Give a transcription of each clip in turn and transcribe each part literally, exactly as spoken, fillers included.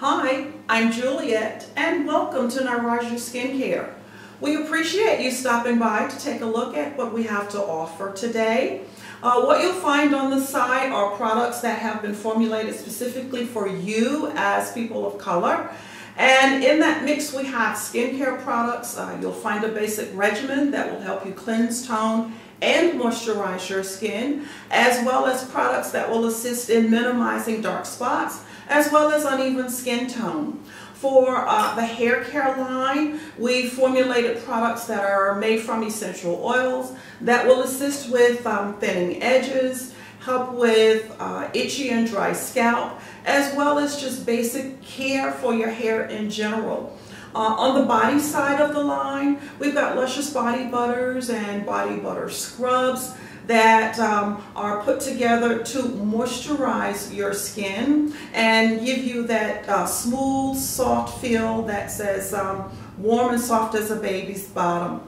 Hi, I'm Juliet and welcome to Nyraju Skin Care. We appreciate you stopping by to take a look at what we have to offer today. Uh, what you'll find on the side are products that have been formulated specifically for you as people of color. And in that mix we have skincare products. Uh, you'll find a basic regimen that will help you cleanse, tone, and moisturize your skin, as well as products that will assist in minimizing dark spots, as well as uneven skin tone. For uh, the hair care line, we formulated products that are made from essential oils that will assist with um, thinning edges, help with uh, itchy and dry scalp, as well as just basic care for your hair in general. Uh, on the body side of the line, we've got luscious body butters and body butter scrubs that um, are put together to moisturize your skin and give you that uh, smooth, soft feel that's as um, warm and soft as a baby's bottom.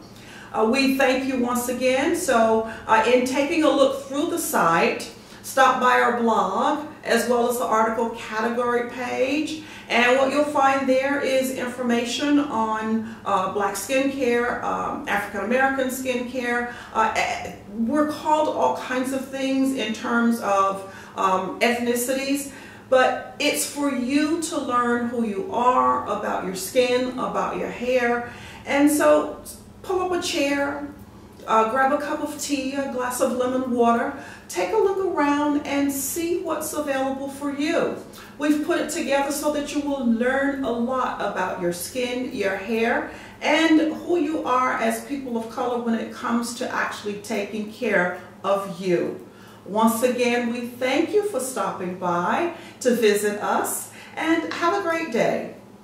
Uh, we thank you once again. So uh, in taking a look through the site, stop by our blog as well as the article category page, and what you'll find there is information on uh, black skincare, um, African-American skincare. Uh, we're called all kinds of things in terms of um, ethnicities, but it's for you to learn who you are, about your skin, about your hair. And so pull up a chair, Uh, grab a cup of tea, a glass of lemon water, take a look around and see what's available for you. We've put it together so that you will learn a lot about your skin, your hair, and who you are as people of color when it comes to actually taking care of you. Once again, we thank you for stopping by to visit us, and have a great day.